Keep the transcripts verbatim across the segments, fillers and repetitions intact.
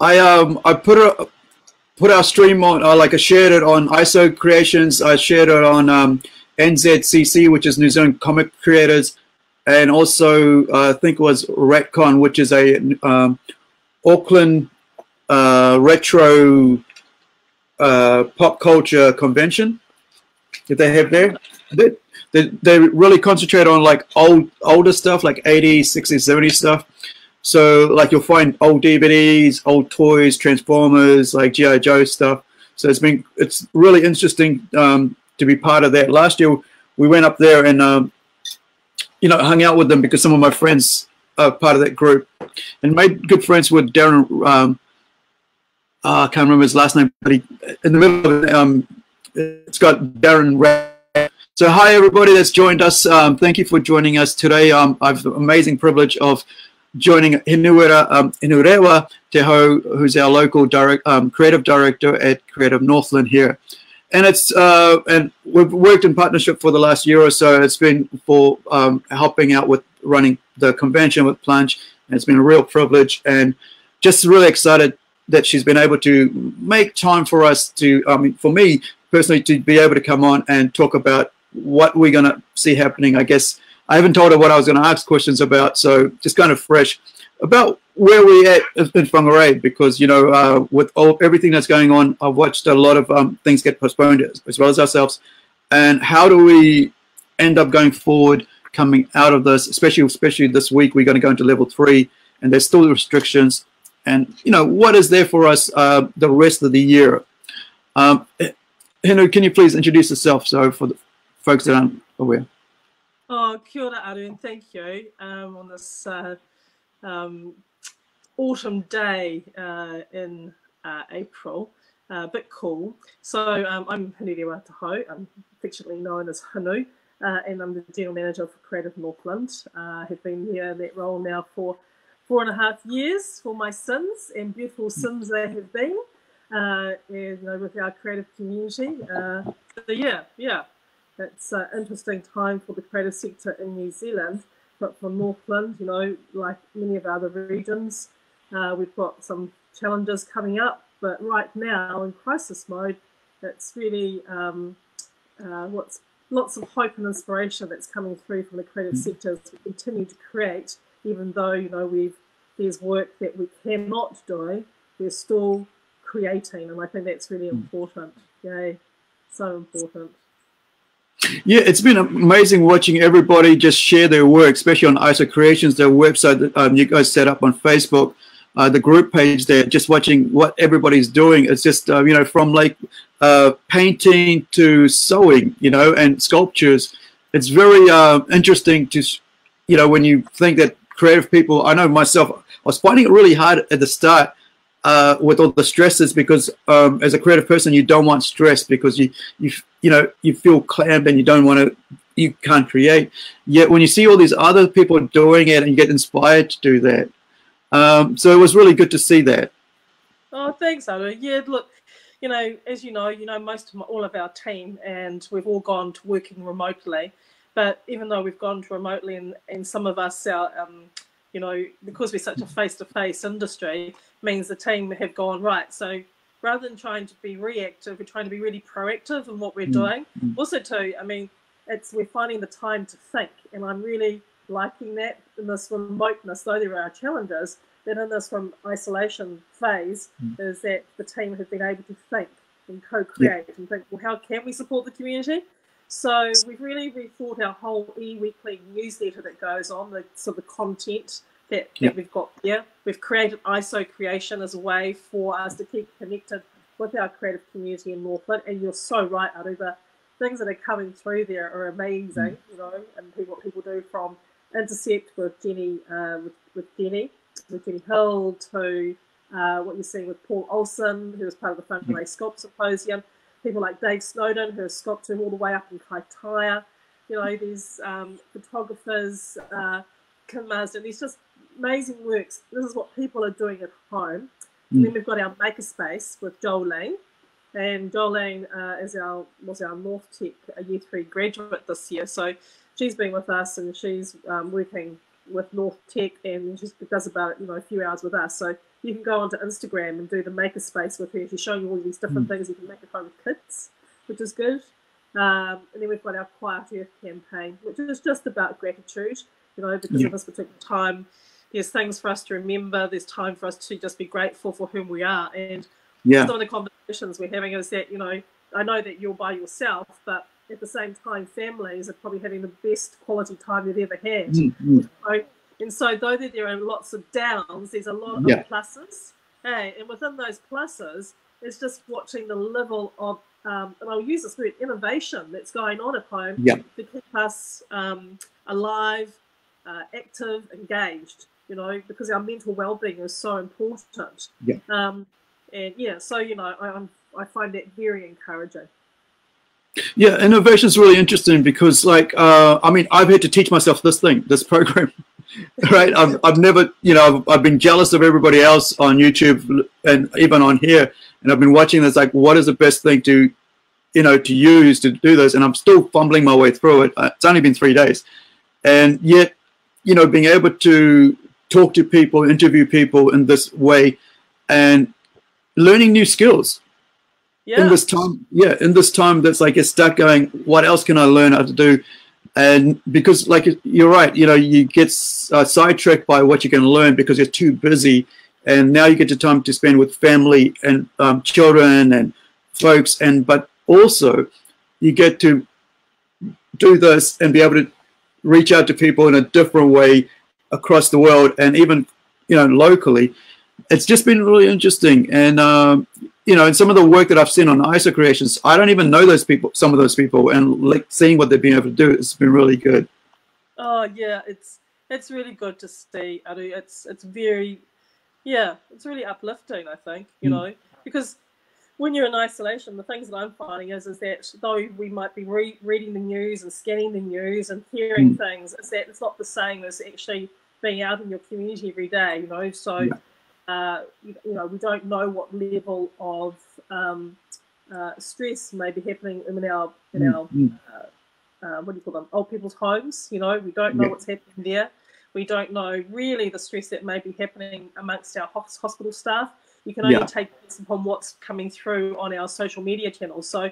I um I put a put our stream on. Uh, like I shared it on I S O Creations. I shared it on um, N Z C C, which is New Zealand Comic Creators, and also uh, I think it was Ratcon, which is a um, Auckland uh, retro uh, pop culture convention that they have there. They, they they really concentrate on like old older stuff, like eighties, sixties, seventies stuff. So like you'll find old D V Ds, old toys, Transformers, like G I Joe stuff. So it's been it's really interesting um, to be part of that. Last year we went up there and um, you know, hung out with them because some of my friends are part of that group, and made good friends with Darren. Um, uh, I can't remember his last name, but he in the middle of it, um, it's got Darren Ray. So hi everybody that's joined us. Um, thank you for joining us today. Um, I've the amazing privilege of joining Hinurewa, um, Hinurewa Te Hau, who's our local direct, um, creative director at Creative Northland here, and it's uh, and we've worked in partnership for the last year or so. It's been for um, helping out with running the convention with Plunge, and it's been a real privilege, and just really excited that she's been able to make time for us to, I mean, for me personally, to be able to come on and talk about what we're going to see happening. I guess I haven't told her what I was going to ask questions about, so just kind of fresh about where we're at in Whangarei, because, you know, uh, with all, everything that's going on, I've watched a lot of um, things get postponed, as, as well as ourselves, and how do we end up going forward coming out of this, especially especially this week. We're going to go into level three, and there's still restrictions, and, you know, what is there for us uh, the rest of the year? Um, Hinu, can you please introduce yourself, so for the folks that aren't aware? Oh, kia ora aru, and thank you um, on this uh, um, autumn day uh, in uh, April, a uh, bit cool. So um, I'm Hinurewa Te Hau, I'm affectionately known as Hinu, uh, and I'm the General Manager for Creative Northland. I uh, have been here in that role now for four and a half years for my sins, and beautiful sins they have been, uh, and, you know, with our creative community. Uh, so yeah, yeah. It's an interesting time for the creative sector in New Zealand, but for Northland, you know, like many of our other regions, uh, we've got some challenges coming up, but right now in crisis mode, it's really um, uh, what's lots of hope and inspiration that's coming through from the creative sector as we continue to create, even though, you know, we've there's work that we cannot do, we're still creating, and I think that's really important. Yay, so important. Yeah, it's been amazing watching everybody just share their work, especially on I S O Creations, their website that um, you guys set up on Facebook, uh, the group page there, just watching what everybody's doing. It's just, uh, you know, from like uh, painting to sewing, you know, and sculptures. It's very uh, interesting to, you know, when you think that creative people, I know myself, I was finding it really hard at the start uh, with all the stresses, because um, as a creative person, you don't want stress, because you, you you know, you feel clamped and you don't want to, you can't create. Yet when you see all these other people doing it and you get inspired to do that. Um, so it was really good to see that. Oh, thanks, Aru. Yeah, look, you know, as you know, you know, most of my, all of our team, and we've all gone to working remotely, but even though we've gone to remotely, and, and some of us, our, um, you know, because we're such a face-to-face industry, means the team have gone, right, so rather than trying to be reactive, we're trying to be really proactive in what we're doing. Mm-hmm. Also too, I mean, it's we're finding the time to think, and I'm really liking that in this remoteness, though there are challenges, that in this from isolation phase, mm-hmm. is that the team have been able to think and co-create, yeah. and think, well, how can we support the community? So we've really rethought our whole e-weekly newsletter that goes on, the sort of content that, that yep. we've got here. We've created I S O Creation as a way for us to keep connected with our creative community in Northland, and you're so right, Aru, the things that are coming through there are amazing, you know, and what people do, from Intercept with Jenny, uh, with, with Jenny, with Jenny Hill, to uh, what you're seeing with Paul Olson, who was part of the Whangarei yep. Sculpt Symposium, people like Dave Snowden, who is sculpting all the way up in Kaitaia, you know, there's um, photographers, uh, Kim Marsden, there's just amazing works. This is what people are doing at home. And then we've got our makerspace with Dolene, and Dolene uh, is our was our North Tech a year three graduate this year. So she's been with us, and she's um, working with North Tech, and she does about, you know, a few hours with us. So you can go onto Instagram and do the makerspace with her. She's showing you all these different mm. things you can make at home with kids, which is good. Um, and then we've got our Quiet Earth campaign, which is just about gratitude, you know, because yeah. of this particular time. There's things for us to remember. There's time for us to just be grateful for whom we are. And yeah. some of the conversations we're having is that, you know, I know that you're by yourself, but at the same time, families are probably having the best quality time they've ever had. Mm-hmm. So, and so though there are lots of downs, there's a lot yeah. of pluses. Hey, and within those pluses, it's just watching the level of, um, and I'll use this word, innovation that's going on at home yeah. to keep us um, alive, uh, active, engaged, you know, because our mental well-being is so important. Yeah. Um, and, yeah, so, you know, I, I'm, I find that very encouraging. Yeah, innovation is really interesting because, like, uh, I mean, I've had to teach myself this thing, this program. Right, I've, I've never, you know, I've, I've been jealous of everybody else on YouTube and even on here, and I've been watching this, like, what is the best thing to, you know, to use to do this, and I'm still fumbling my way through it. It's only been three days, and yet, you know, being able to talk to people, interview people in this way, and learning new skills yeah. in this time, yeah, in this time that's like it's stuck going, what else can I learn how to do? And because, like, you're right, you know, you get uh, sidetracked by what you can learn because you're too busy, and now you get your time to spend with family and um, children and folks, and but also you get to do this and be able to reach out to people in a different way across the world and even, you know, locally. It's just been really interesting, and um, you know, and some of the work that I've seen on I S O Creations, I don't even know those people, some of those people, and like seeing what they've been able to do, it's been really good. Oh yeah, it's it's really good to see, Aru. It's it's very, yeah, it's really uplifting. I think you mm. know, because when you're in isolation, the things that I'm finding is is that though we might be re reading the news and scanning the news and hearing mm. things, is that it's not the same as actually being out in your community every day. You know, so. Yeah. Uh, you, you know, we don't know what level of um, uh, stress may be happening in our, in mm-hmm. our uh, uh, what do you call them, old people's homes. You know, we don't know yeah. what's happening there. We don't know really the stress that may be happening amongst our hospital staff. You can only yeah. take this upon what's coming through on our social media channels. So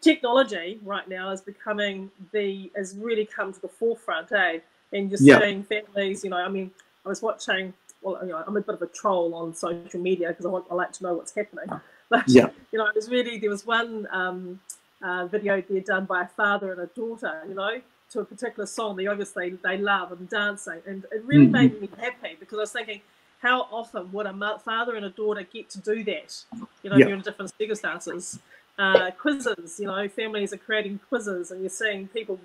technology right now is becoming the, has really come to the forefront, eh? And you're yeah. seeing families, you know, I mean, I was watching... Well, you know, I'm a bit of a troll on social media because I want I like to know what's happening. But yeah. you know, it was really there was one um, uh, video there done by a father and a daughter, you know, to a particular song they obviously they love and dancing, and it really mm-hmm. made me happy because I was thinking, how often would a father and a daughter get to do that? You know, yeah. you're in different circumstances. Uh, quizzes, you know, families are creating quizzes, and you're seeing people.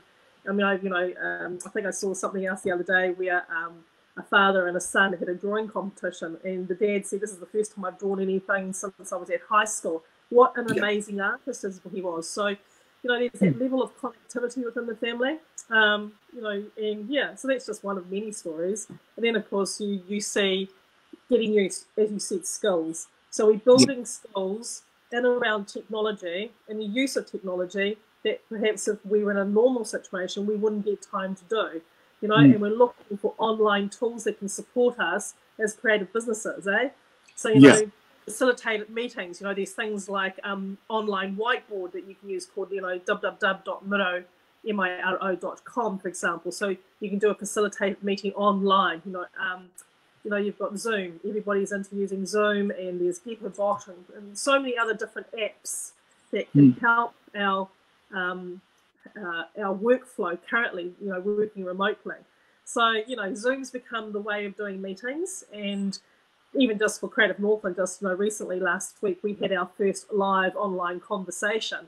I mean, I you know, um, I think I saw something else the other day where. Um, A father and a son had a drawing competition, and the dad said, "This is the first time I've drawn anything since I was at high school." What an yeah. amazing artist he was! So, you know, there's that mm. level of connectivity within the family, um, you know, and yeah, so that's just one of many stories. And then, of course, you you see getting your, as you said, skills. So we're building yeah. skills in and around technology and the use of technology that perhaps if we were in a normal situation we wouldn't get time to do. You know, mm. and we're looking for online tools that can support us as creative businesses, eh? So, you yes. know, facilitated meetings, you know, there's things like um, online whiteboard that you can use called, you know, w w w dot miro dot com, for example. So you can do a facilitated meeting online, you know. Um, you know, you've got Zoom. Everybody's into using Zoom, and there's Gecko Bot and, and so many other different apps that can mm. help our... Um, Uh, our workflow currently, you know, we're working remotely. So, you know, Zoom's become the way of doing meetings, and even just for Creative Northland, just, you know, recently last week, we had our first live online conversation.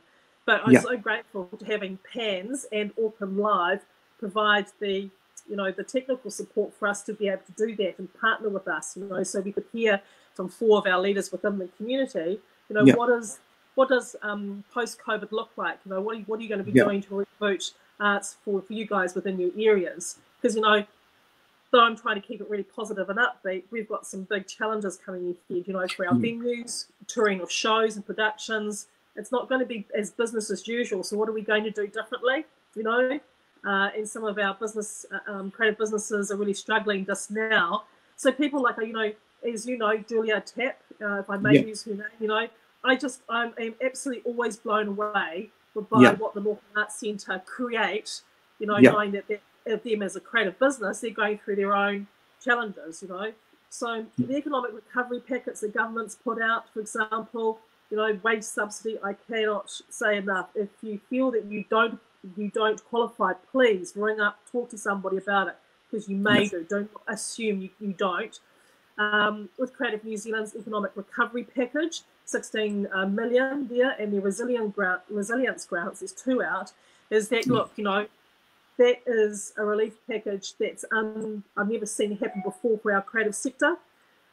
But I'm yeah. so grateful to having PANS and Open Live provide the, you know, the technical support for us to be able to do that and partner with us, you know, so we could hear from four of our leaders within the community, you know, yeah. what is... What does um, post-COVID look like? You know, what are you, what are you going to be yeah. doing to reboot arts for, for you guys within your areas? Because, you know, though I'm trying to keep it really positive and upbeat, we've got some big challenges coming ahead, you know, for our mm. venues, touring of shows and productions. It's not going to be as business as usual, so what are we going to do differently, you know? Uh, and some of our business, uh, um, creative businesses are really struggling just now. So people like, you know, as you know, Julia Tapp, uh, if I may yep. use her name, you know, I just, I'm, I'm absolutely always blown away by yep. what the Northern Arts Centre create, you know, yep. knowing that them as a creative business, they're going through their own challenges, you know. So the economic recovery packets that governments put out, for example, you know, wage subsidy, I cannot say enough. If you feel that you don't you don't qualify, please ring up, talk to somebody about it, because you may yes. do. Don't assume you, you don't. Um, with Creative New Zealand's economic recovery package, sixteen million there, and the resilient grant, resilience grants, there's two out, is that, look, you know, that is a relief package that's um, I've never seen happen before for our creative sector.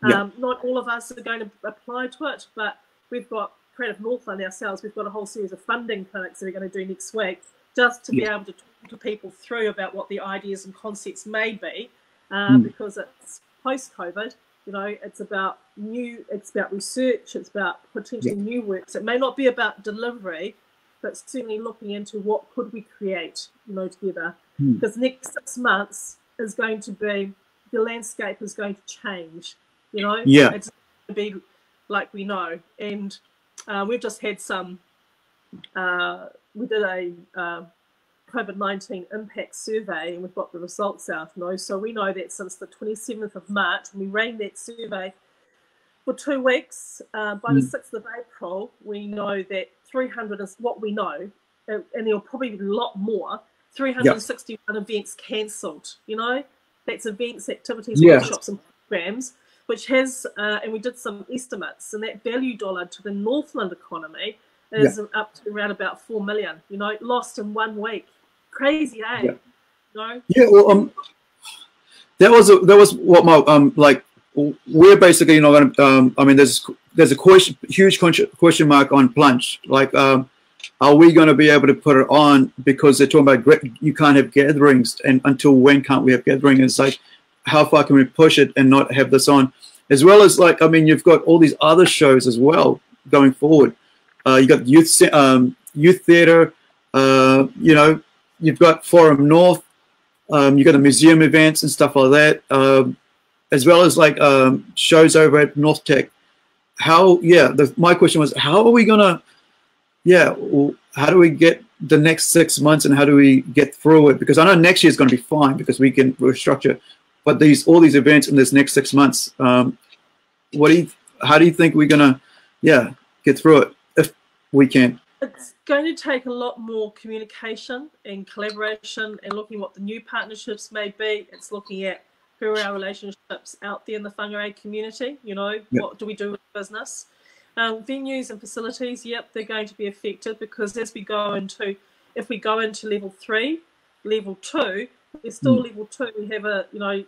Um, yep. Not all of us are going to apply to it, but we've got Creative Northland ourselves. We've got a whole series of funding clinics that we're going to do next week just to yep. be able to talk to people through about what the ideas and concepts may be, um, mm. because it's post-COVID. You know, it's about new, it's about research, it's about potentially yep. new works. It may not be about delivery, but certainly looking into what could we create, you know, together. Hmm. Because the next six months is going to be, the landscape is going to change, you know. Yeah. It's going to be like we know. And uh, we've just had some, uh, we did a uh, COVID nineteen impact survey, and we've got the results out, you know. So we know that since the twenty-seventh of March, we ran that survey for two weeks, uh, by mm. the sixth of April, we know that three hundred is what we know, and there'll probably be a lot more, three hundred sixty-one yep. events cancelled, you know? That's events, activities, yeah. workshops and programs, which has, uh, and we did some estimates, and that value dollar to the Northland economy is yep. up to around about four million, you know, lost in one week. Crazy, eh? Yep. You know? Yeah, well, um, that was, a, that was what my, um, like, we're basically, you know, um, I mean, there's there's a question, huge question mark on Plunge. Like, um, are we going to be able to put it on? Because they're talking about you can't have gatherings, and until when can't we have gatherings? It's like, how far can we push it and not have this on? As well as, like, I mean, you've got all these other shows as well going forward. Uh, you've got youth um, youth theatre. Uh, you know, you've got Forum North. Um, you've got the museum events and stuff like that. Um, as well as like um, shows over at North Tech. How, yeah, the, my question was, how are we gonna, yeah, how do we get the next six months and how do we get through it? Because I know next year is gonna be fine because we can restructure, but these, all these events in this next six months, um, what do you, how do you think we're gonna, yeah, get through it if we can? It's going to take a lot more communication and collaboration and looking at what the new partnerships may be. It's looking at who are our relationships out there in the Whangarei community, you know, yep. what do we do with business? Um, venues and facilities, yep, they're going to be affected because as we go into, if we go into level three, level two, we're still mm. level two, we have a, you know,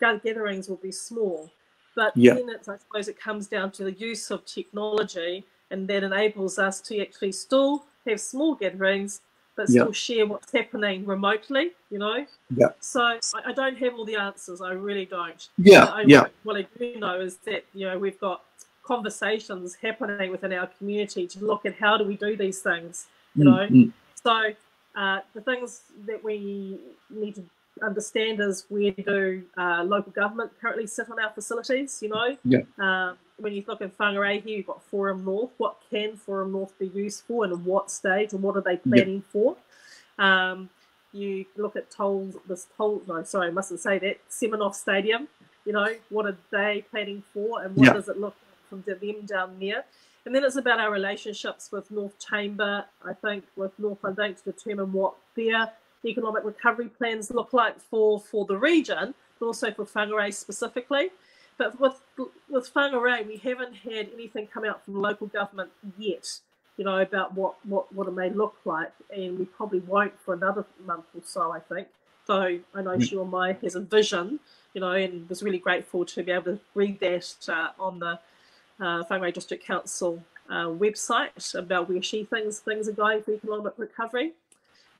gatherings will be small. But yep. then it's, I suppose it comes down to the use of technology, and that enables us to actually still have small gatherings but still yep. share what's happening remotely, you know? Yeah. So I, I don't have all the answers, I really don't. Yeah, I, yeah. What I do know is that, you know, we've got conversations happening within our community to look at how do we do these things, you know? Mm-hmm. So uh, the things that we need to understand is where do uh, local government currently sit on our facilities, you know? Yeah. Um, when you look at Whangarei here, you've got Forum North. What can Forum North be used for and in what stage and what are they planning yep. for? Um, you look at Toll, this Toll, no, sorry, I mustn't say that, Seminoff Stadium, you know, what are they planning for and what yep. does it look like from them down there? And then it's about our relationships with North Chamber, I think, with Northland Bank to determine what their economic recovery plans look like for, for the region, but also for Whangarei specifically. But with, with Whangarei, we haven't had anything come out from local government yet, you know, about what, what, what it may look like, and we probably won't for another month or so, I think. So I know Shelley Machu has a vision, you know, and was really grateful to be able to read that uh, on the uh, Whangarei District Council uh, website about where she thinks things are going for economic recovery.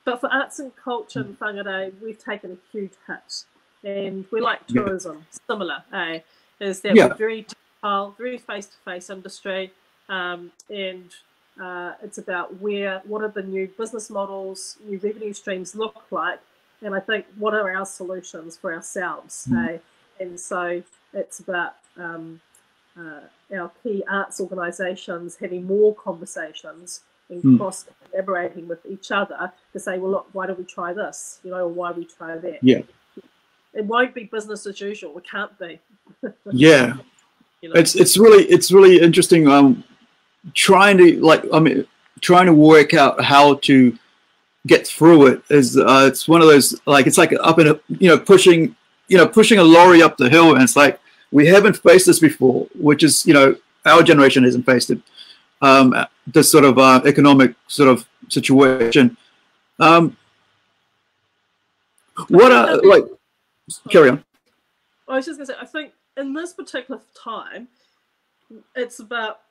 But for arts and culture in Whangarei, we've taken a huge hit, and we like tourism, similar, eh? Is that yeah. we're very tactile, very face-to-face industry, um, and uh, it's about where, what are the new business models, new revenue streams look like, and I think what are our solutions for ourselves, mm. eh? And so it's about um, uh, our key arts organisations having more conversations and mm. cross collaborating with each other to say, well, look, why don't we try this? You know, or why we try that? Yeah. It won't be business as usual. It can't be. Yeah. You know? It's it's really it's really interesting. Um, trying to like I mean, trying to work out how to get through it is uh, it's one of those like it's like up in a you know pushing you know pushing a lorry up the hill, and it's like we haven't faced this before, which is you know our generation hasn't faced it. Um, this sort of uh, economic sort of situation. Um, what are like? Carry on. I was just gonna say, I think in this particular time, it's about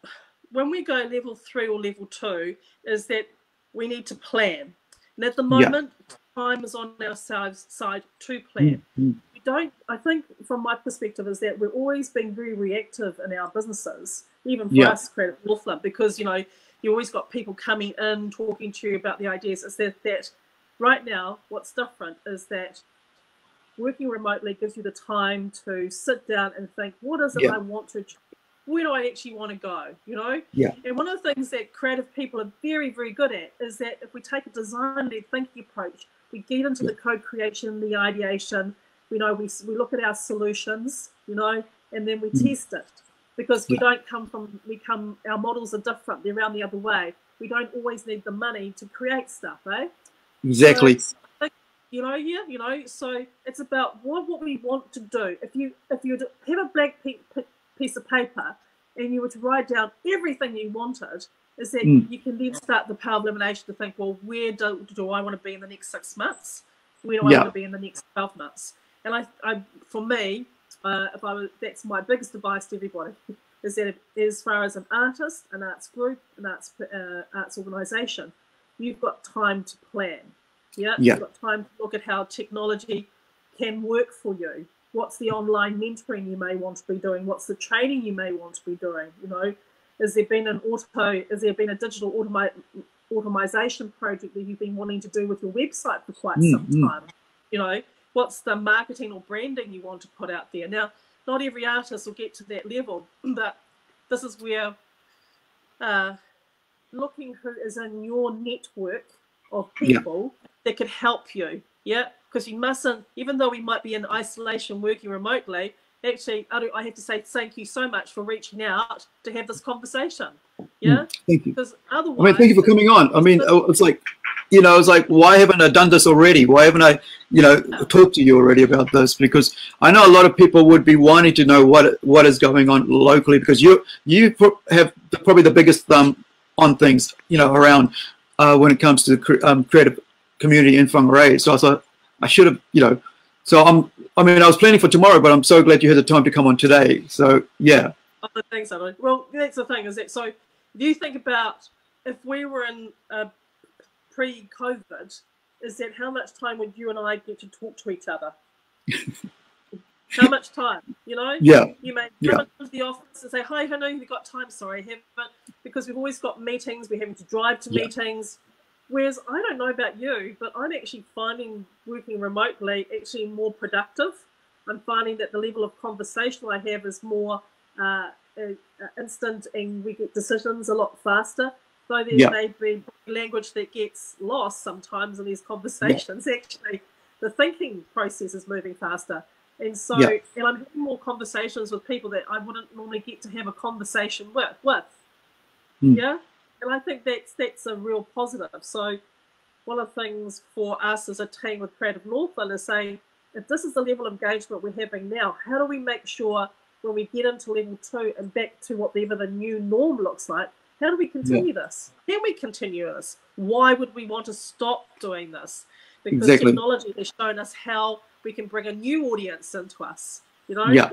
when we go level three or level two, is that we need to plan. And at the moment, yeah. time is on our side to plan. Mm-hmm. We don't, I think from my perspective, is that we're always being very reactive in our businesses, even for yeah. us, Creative Northland, because, you know, you always got people coming in, talking to you about the ideas. It's that, that right now, what's different is that working remotely gives you the time to sit down and think, what is it yeah. I want to, where do I actually want to go, you know? Yeah. And one of the things that creative people are very, very good at is that if we take a design-led thinking approach, we get into yeah. the co-creation, the ideation, you know, we, we look at our solutions, you know, and then we mm. test it. Because yeah. we don't come from, we come, our models are different, they're around the other way. We don't always need the money to create stuff, eh? Exactly. So, You know, yeah, you know, so it's about what, what we want to do. If you if you have a blank piece of paper and you were to write down everything you wanted, is that mm. you can then start the power of elimination to think, well, where do, do I want to be in the next six months? Where do I yeah. want to be in the next twelve months? And I, I for me, uh, if I was, that's my biggest advice to everybody, is that if, as far as an artist, an arts group, an arts uh, arts organisation, you've got time to plan. Yeah, yeah, you've got time to look at how technology can work for you. What's the online mentoring you may want to be doing? What's the training you may want to be doing? You know, has there been an auto? Has there been a digital automi automation project that you've been wanting to do with your website for quite mm, some time? Mm. You know, what's the marketing or branding you want to put out there? Now, not every artist will get to that level, but this is where uh, looking who is in your network of people. Yeah. That could help you, yeah, because you mustn't, even though we might be in isolation working remotely, actually, I have to say thank you so much for reaching out to have this conversation, yeah? Mm, thank you. Because otherwise... I mean, thank you for coming on. I mean, it's like, you know, it's like, why haven't I done this already? Why haven't I, you know, talked to you already about this? Because I know a lot of people would be wanting to know what what is going on locally, because you you have probably the biggest thumb on things, you know, around uh, when it comes to um, creative community in Whangarei. So I thought I should have, you know, so I'm, I mean, I was planning for tomorrow, but I'm so glad you had the time to come on today. So, yeah. Oh, thanks, Alan. Well, that's the thing, is that, so if you think about if we were in uh, pre-COVID, is that how much time would you and I get to talk to each other? How much time, you know? Yeah. You may come yeah. into the office and say, hi, I know you've got time, sorry, haven't, because we've always got meetings, we're having to drive to yeah. meetings. Whereas I don't know about you, but I'm actually finding working remotely actually more productive. I'm finding that the level of conversation I have is more uh, instant, and we get decisions a lot faster. Though there yeah. may be language that gets lost sometimes in these conversations. Yeah. Actually, the thinking process is moving faster. And so yeah. and I'm having more conversations with people that I wouldn't normally get to have a conversation with. with. Mm. Yeah? And I think that's, that's a real positive. So one of the things for us as a team with Creative Northland is saying, if this is the level of engagement we're having now, how do we make sure when we get into level two and back to whatever the new norm looks like, how do we continue yeah. this? Can we continue this? Why would we want to stop doing this? Because exactly. technology has shown us how we can bring a new audience into us, you know? Yeah.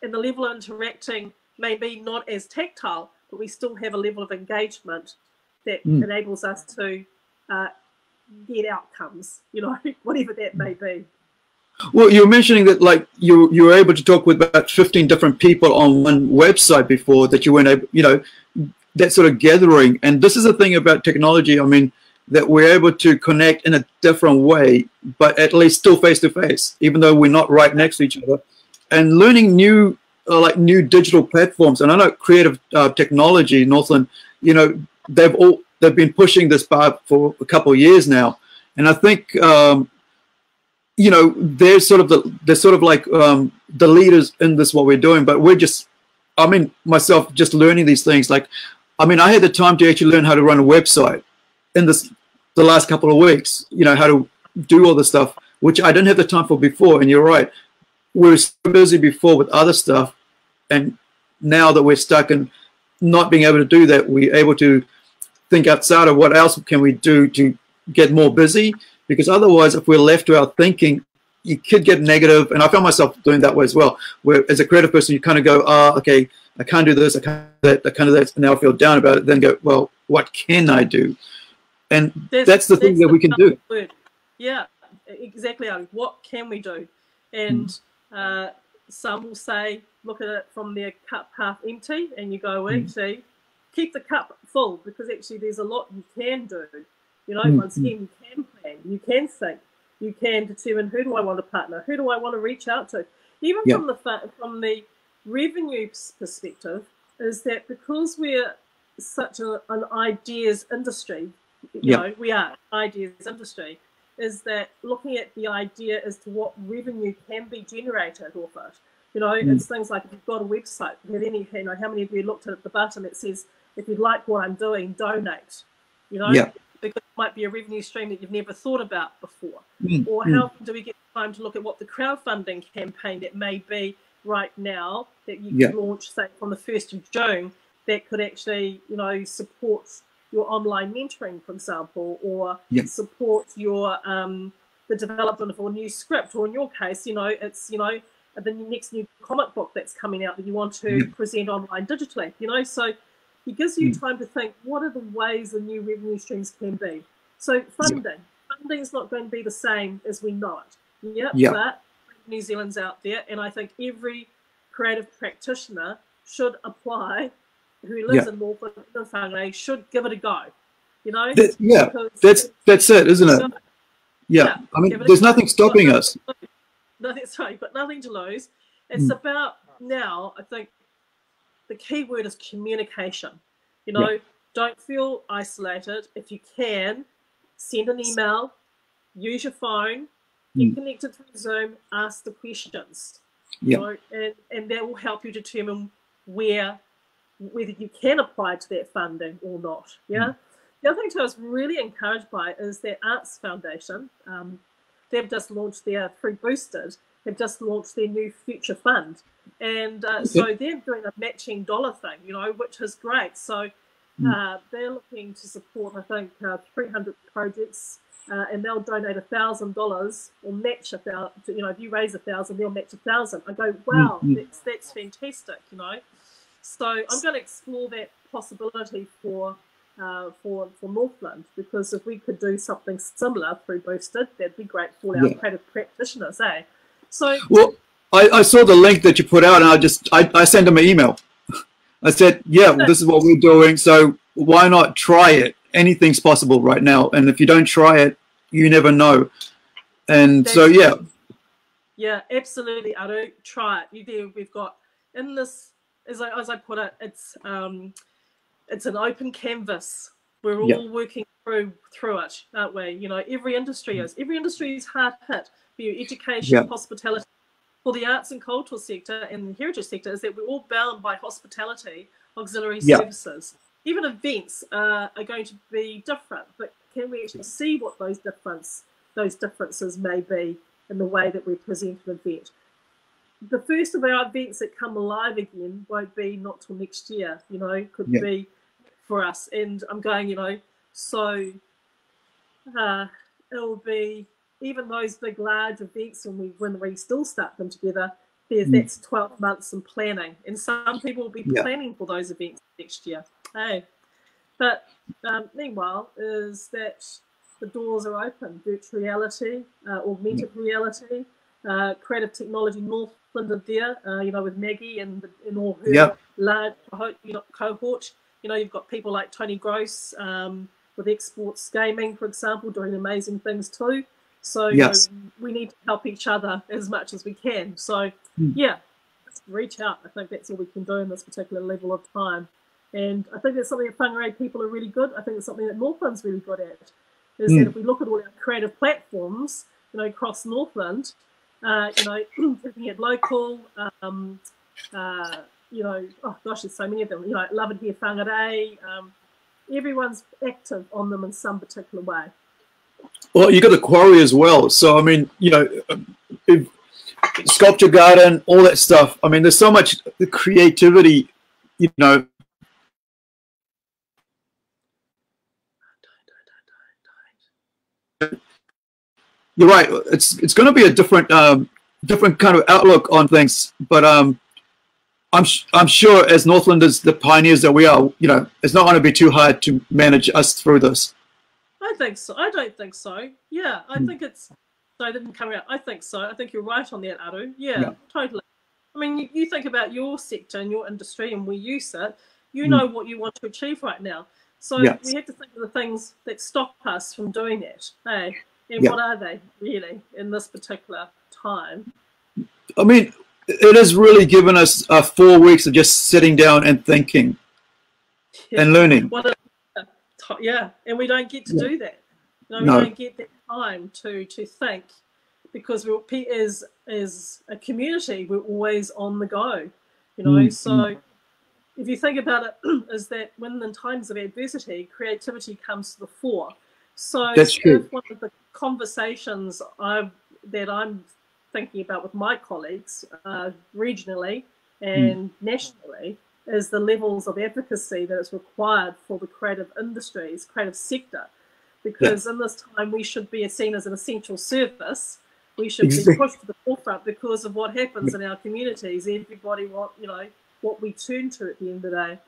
And the level of interacting may be not as tactile, but we still have a level of engagement that mm. enables us to uh, get outcomes, you know, whatever that may be. Well, you were mentioning that, like, you you were able to talk with about fifteen different people on one website before, that you weren't able, you know, that sort of gathering. And this is the thing about technology, I mean, that we're able to connect in a different way, but at least still face-to-face, even though we're not right next to each other. And learning new uh, like new digital platforms. And I know Creative uh, Technology Northland, you know, they've all they've been pushing this bar for a couple of years now. And I think um, you know, they're sort of the they're sort of like um, the leaders in this, what we're doing. But we're just, I mean, myself just learning these things. Like, I mean, I had the time to actually learn how to run a website in this the last couple of weeks. You know, how to do all this stuff, which I didn't have the time for before. And you're right, we were so busy before with other stuff, and now that we're stuck in not being able to do that, we're able to think outside of what else can we do to get more busy, because otherwise if we're left to our thinking, you could get negative. And I found myself doing that way as well, where as a creative person you kind of go, ah, oh, okay, I can't do this, I can't do that, I can't do that, and now I feel down about it, then go, well, what can I do? And that's, that's the that's thing the that we can do. Word. Yeah, exactly, Ali. What can we do? And mm. uh, some will say, look at it from their cup half empty, and you go, actually, mm. keep the cup full, because actually there's a lot you can do. You know, mm. once again, you can plan, you can think, you can determine who do I want to partner, who do I want to reach out to. Even yeah. from the from the revenue perspective, is that because we're such a, an ideas industry, you yeah. know, we are ideas industry, is that looking at the idea as to what revenue can be generated off it. You know, mm. it's things like if you've got a website, have any, you know, how many of you looked at the button that says, if you like what I'm doing, donate, you know, yeah. because it might be a revenue stream that you've never thought about before. Mm. Or how often mm. do we get time to look at what the crowdfunding campaign that may be right now that you yeah. can launch, say, on the first of June, that could actually, you know, support your online mentoring, for example, or yeah. support your um, the development of a new script, or in your case, you know, it's, you know, the next new comic book that's coming out that you want to yeah. present online digitally, you know. So it gives you mm. time to think, what are the ways the new revenue streams can be? So funding. Yeah. Funding is not going to be the same as we know it. Yep, yeah. But New Zealand's out there, and I think every creative practitioner should apply who lives yeah. in Northland and Whangarei should give it a go, you know? That, yeah, that's that's it, isn't it? Yeah, yeah. I mean, there's nothing stopping us. Nothing, sorry, but nothing to lose. It's mm. about now, I think the key word is communication. You know, yeah. don't feel isolated. If you can, send an email, use your phone, get mm. connected through Zoom, ask the questions, yeah. you know, and, and that will help you determine where whether you can apply to that funding or not, yeah? Mm. The other thing too I was really encouraged by is that Arts Foundation, um, they've just launched their, through Boosted, they've just launched their new Future Fund. And uh, okay. so they're doing a matching dollar thing, you know, which is great. So mm. uh, they're looking to support, I think, uh, three hundred projects, uh, and they'll donate one thousand dollars or match a thousand, you know, if you raise one thousand, they'll match one thousand. I go, wow, mm. that's, that's fantastic, you know. So I'm going to explore that possibility for uh, for for Northland, because if we could do something similar through Boosted, that'd be great for our yeah. creative practitioners, eh? So well, I, I saw the link that you put out, and I just I, I sent them an email. I said, yeah, well, this is what we're doing, so why not try it? Anything's possible right now, and if you don't try it, you never know. And that's so yeah, yeah, absolutely. I do try it. You do. We've got in this. As I, as I put it, it's um, it's an open canvas. We're all yep. working through through it, aren't we? You know, every industry is. Every industry is hard hit. For your education, yep. hospitality, for the arts and cultural sector and the heritage sector, is that we're all bound by hospitality, auxiliary yep. services. Even events uh, are going to be different, but can we actually see what those difference those differences may be in the way that we present an event? The first of our events that come alive again won't be not till next year, you know, could yeah. be for us. And I'm going, you know, so uh, it'll be even those big, large events when we when we still start them together, there's mm. that's twelve months in planning. And some people will be yeah. planning for those events next year. Hey, but um, meanwhile is that the doors are open, virtual reality, uh, augmented yeah. reality, uh, Creative Technology North, there, uh, you know, with Maggie and, the, and all her yep. large you know, cohort. You know, you've got people like Tony Gross um, with Exports Gaming, for example, doing amazing things too. So yes. you know, we need to help each other as much as we can. So, mm. yeah, just reach out. I think that's all we can do in this particular level of time. And I think that's something that Whangarei people are really good. I think it's something that Northland's really good at, is mm. that if we look at all our creative platforms, you know, across Northland, uh, you know, looking at local, um, uh, you know, oh gosh, there's so many of them, you know, Love It Here Whangarei, um, everyone's active on them in some particular way. Well, you got the quarry as well. So, I mean, you know, if, sculpture garden, all that stuff. I mean, there's so much the creativity, you know, you're right. It's it's going to be a different um, different kind of outlook on things. But um, I'm I'm sure as Northlanders, the pioneers that we are, you know, it's not going to be too hard to manage us through this. I think so. I don't think so. Yeah, I mm. think it's. So didn't come out. I think so. I think you're right on that, Aru. Yeah, yeah. Totally. I mean, you, you think about your sector and your industry and where you sit. You mm. know what you want to achieve right now. So yes. we have to think of the things that stop us from doing that. Hey. And yeah. what are they really in this particular time? I mean, it has really given us uh, four weeks of just sitting down and thinking yeah. and learning. What a, yeah, and we don't get to yeah. do that. No, we no. don't get that time to to think, because we're as as a community we're always on the go, you know. Mm. So if you think about it, is that when in times of adversity, creativity comes to the fore. So that's true. One of the conversations I've, that I'm thinking about with my colleagues uh, regionally and mm. nationally is the levels of advocacy that is required for the creative industries, creative sector, because yeah. in this time we should be seen as an essential service. We should exactly. be pushed to the forefront because of what happens yeah. in our communities. Everybody want, you know, what we turn to at the end of the day.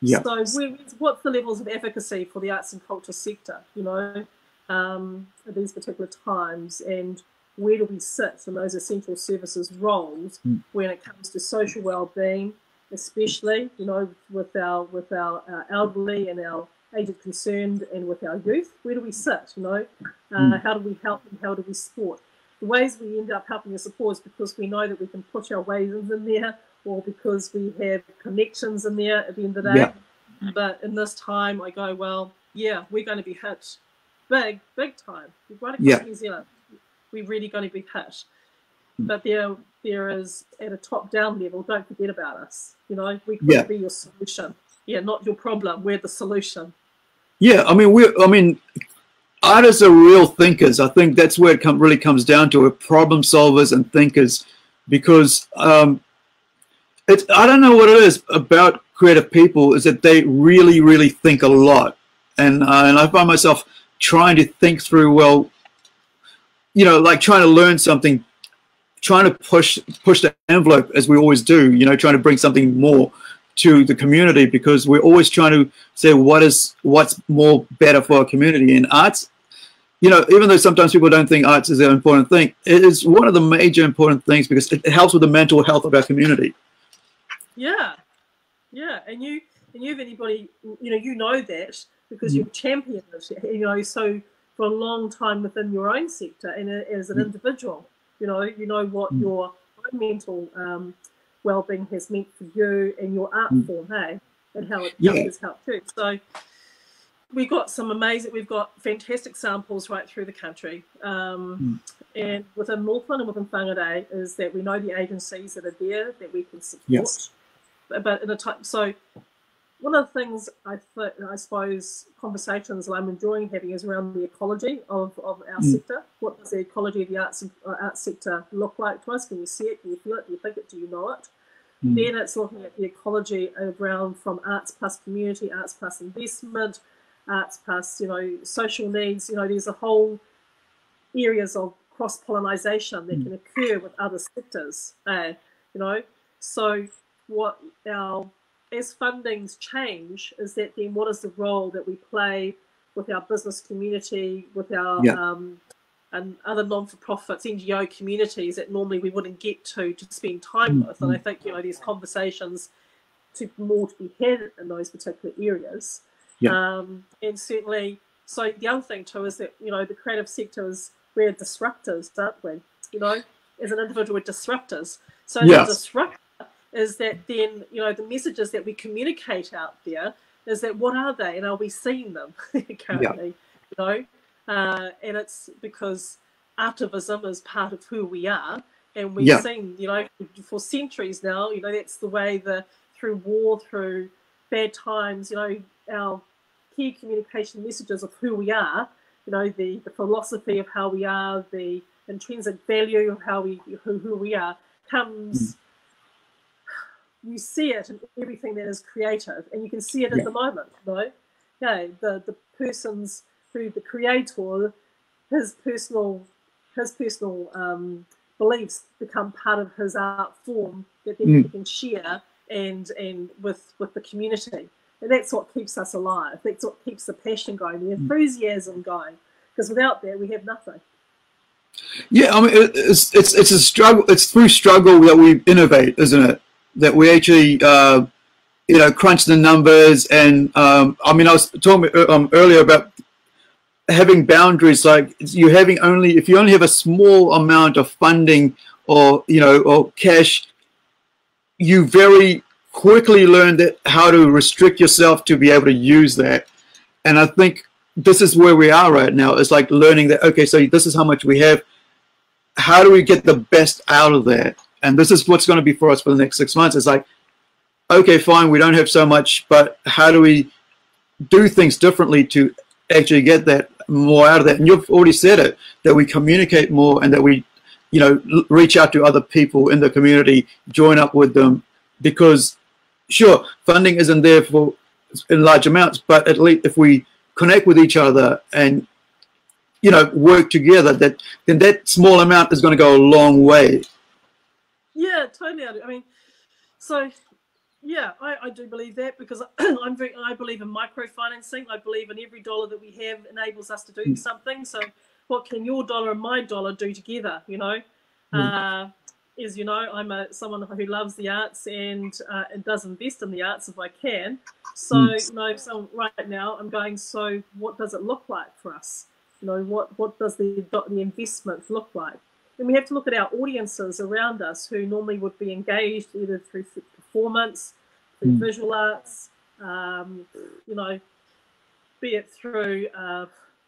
Yeah. So we're, what's the levels of advocacy for the arts and culture sector, you know, um, at these particular times, and where do we sit in those essential services roles mm. when it comes to social well-being, especially, you know, with our with our, our elderly and our aged concerned and with our youth? Where do we sit, you know? Uh, mm. How do we help and how do we support? The ways we end up helping and support is because we know that we can push our ways in there, or because we have connections in there at the end of the day. Yeah. But in this time, I go, well, yeah, we're going to be hit big, big time. Right across yeah. New Zealand, we're really going to be hit. Mm. But there, there is, at a top-down level, don't forget about us. You know, we could yeah. be your solution. Yeah, not your problem. We're the solution. Yeah, I mean, we're, I mean, artists are real thinkers. I think that's where it com really comes down to. We're problem solvers and thinkers, because... Um, It's, I don't know what it is about creative people, is that they really, really think a lot. And, uh, and I find myself trying to think through, well, you know, like trying to learn something, trying to push push the envelope, as we always do, you know, trying to bring something more to the community, because we're always trying to say what is what's more better for our community. And arts, you know, even though sometimes people don't think arts is an important thing, it is one of the major important things, because it helps with the mental health of our community. Yeah, yeah, and you and you've anybody, you know, you know that because mm. you've championed it, you know, so for a long time within your own sector and as an mm. individual, you know, you know what mm. your own mental um, well-being has meant for you and your art mm. form, hey, and how it yeah. has helped you. So we've got some amazing, we've got fantastic samples right through the country, um, mm. and within Northland and within Whangarei is that we know the agencies that are there that we can support. Yes. But in a time, so one of the things I th I suppose conversations that I'm enjoying having is around the ecology of, of our mm. sector. What does the ecology of the arts uh, arts sector look like to us? Can you see it? Can you feel it? Do you think it? Do you know it? Mm. Then it's looking at the ecology around from arts plus community, arts plus investment, arts plus you know social needs. You know, there's a whole areas of cross pollination that mm. can occur with other sectors. Uh, you know, so. What our as fundings change is that then what is the role that we play with our business community, with our yeah. um, and other non-for-profits, N G O communities that normally we wouldn't get to to spend time mm-hmm. with. And I think you know there's conversations to more to be had in those particular areas. Yeah. Um, and certainly, so the other thing too is that you know the creative sector is we're disruptors, aren't we? You know, as an individual, we're disruptors. So yes. the disruptor is that then, you know, the messages that we communicate out there is that what are they, and are we seeing them currently? Yeah. You know, uh, and it's because artivism is part of who we are, and we've yeah. seen, you know, for centuries now, you know, that's the way the through war, through bad times, you know, our key communication messages of who we are, you know, the, the philosophy of how we are, the intrinsic value of how we who, who we are comes. Mm. You see it in everything that is creative, and you can see it yeah. at the moment, right? No, the the person's through the creator, his personal his personal um, beliefs become part of his art form that then mm. he can share and and with with the community, and that's what keeps us alive. That's what keeps the passion going, the enthusiasm going, because without that we have nothing. Yeah, I mean, it's it's it's a struggle. It's through struggle that we innovate, isn't it? That we actually, uh, you know, crunch the numbers, and um, I mean, I was talking um, earlier about having boundaries. Like you having only, if you only have a small amount of funding, or you know, or cash, you very quickly learn that how to restrict yourself to be able to use that. And I think this is where we are right now. It's like learning that, okay, so this is how much we have. How do we get the best out of that? And this is what's going to be for us for the next six months. It's like, okay, fine, we don't have so much, but how do we do things differently to actually get that more out of that? And you've already said it, that we communicate more, and that we, you know, reach out to other people in the community, join up with them, because sure, funding isn't there for in large amounts, but at least if we connect with each other and, you know, work together, that then that small amount is going to go a long way. Yeah, totally. I mean, so yeah, I, I do believe that, because I'm very, I believe in microfinancing. I believe in every dollar that we have enables us to do something. So what can your dollar and my dollar do together, you know? Mm. Uh, as you know, I'm a, someone who loves the arts and, uh, and does invest in the arts if I can. So, mm. you know, so right now I'm going, so what does it look like for us? You know, what, what does the, the investment look like? And we have to look at our audiences around us who normally would be engaged either through performance, through mm. visual arts, um, you know, be it through, uh,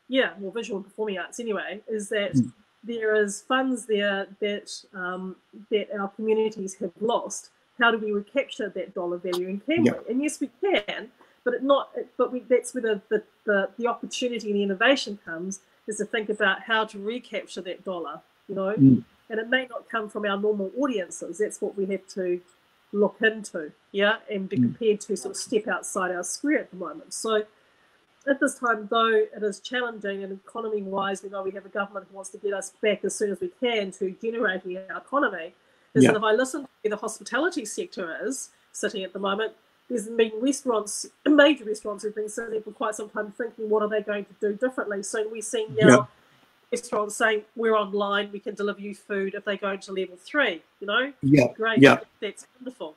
yeah, more visual and performing arts anyway, is that mm. there is funds there that, um, that our communities have lost. How do we recapture that dollar value, and can yeah. we? And yes, we can, but it not. But we, that's where the, the, the, the opportunity and the innovation comes, is to think about how to recapture that dollar. You know, mm. and it may not come from our normal audiences. That's what we have to look into, yeah, and be prepared to sort of step outside our square at the moment. So at this time, though, it is challenging, and economy-wise, we know we have a government who wants to get us back as soon as we can to generating our economy. Is yeah. that if I listen to where the hospitality sector is sitting at the moment, there's been restaurants, major restaurants who've been sitting for quite some time thinking, what are they going to do differently? So we're seeing now... Yeah. Restaurants saying we're online, we can deliver you food if they go into level three, you know? Yeah. Great. Yeah. That's wonderful.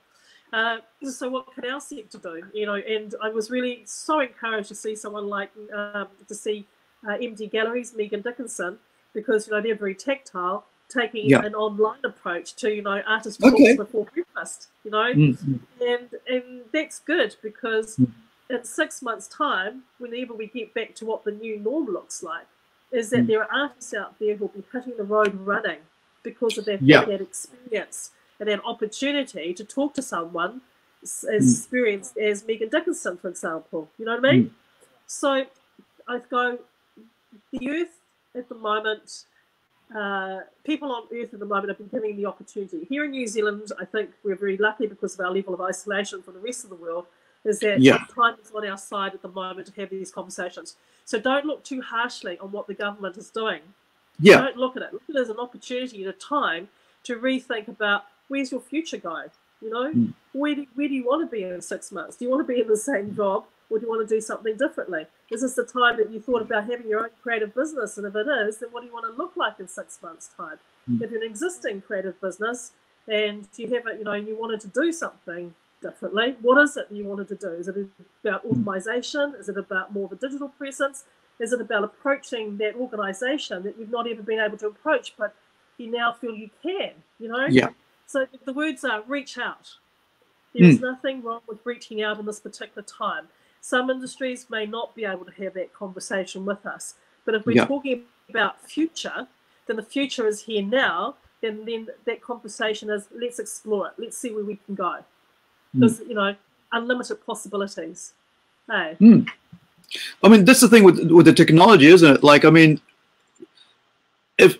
Uh, so what can our sector do? You know, and I was really so encouraged to see someone like, um, to see uh, M D Galleries, Megan Dickinson, because, you know, they're very tactile, taking yeah. an online approach to, you know, artist talks okay. before breakfast, you know? Mm-hmm. And, and that's good, because mm. in six months' time, whenever we get back to what the new norm looks like, is that mm. there are artists out there who'll be hitting the road running because of their yeah. that experience and that opportunity to talk to someone as mm. experienced as Megan Dickinson, for example. You know what I mean? Mm. So I go, the youth at the moment, uh, people on earth at the moment have been given the opportunity. Here in New Zealand, I think we're very lucky because of our level of isolation from the rest of the world, is that yeah. time is on our side at the moment to have these conversations. So don't look too harshly on what the government is doing. Yeah. Don't look at it. Look at it as an opportunity and a time to rethink about where's your future going, you know? Mm. Where, do, where do you want to be in six months? Do you want to be in the same job, or do you want to do something differently? Is this the time that you thought about having your own creative business? And if it is, then what do you want to look like in six months' time? Mm. If you're an existing creative business and you have it, you know, you wanted to do something differently, what is it you wanted to do? Is it about organisation? Is it about more of a digital presence? Is it about approaching that organisation that you've not ever been able to approach, but you now feel you can, you know? Yeah. So the words are reach out, There's mm. nothing wrong with reaching out in this particular time. Some industries may not be able to have that conversation with us, but if we're yeah. talking about future, then the future is here now, and then that conversation is, let's explore it, let's see where we can go. There's, mm. you know, unlimited possibilities. Hey. Mm. I mean, that's the thing with, with the technology, isn't it? Like, I mean, if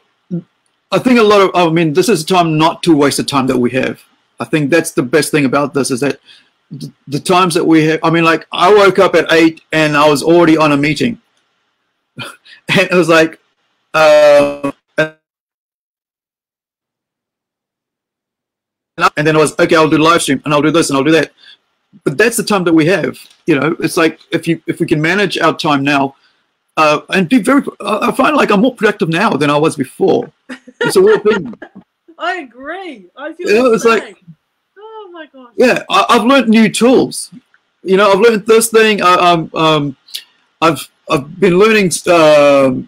I think a lot of, I mean, this is a time not to waste the time that we have. I think that's the best thing about this, is that the, the times that we have, I mean, like, I woke up at eight and I was already on a meeting. And it was like, uh, and then I was, okay, I'll do live stream and I'll do this and I'll do that. But that's the time that we have, you know. It's like, if you if we can manage our time now, uh, and be very, I find like I'm more productive now than I was before. It's a real thing. I agree. I feel yeah, it's like, oh my gosh. Yeah, I, I've learned new tools. You know, I've learned this thing. I, um, um, I've I've been learning. Um,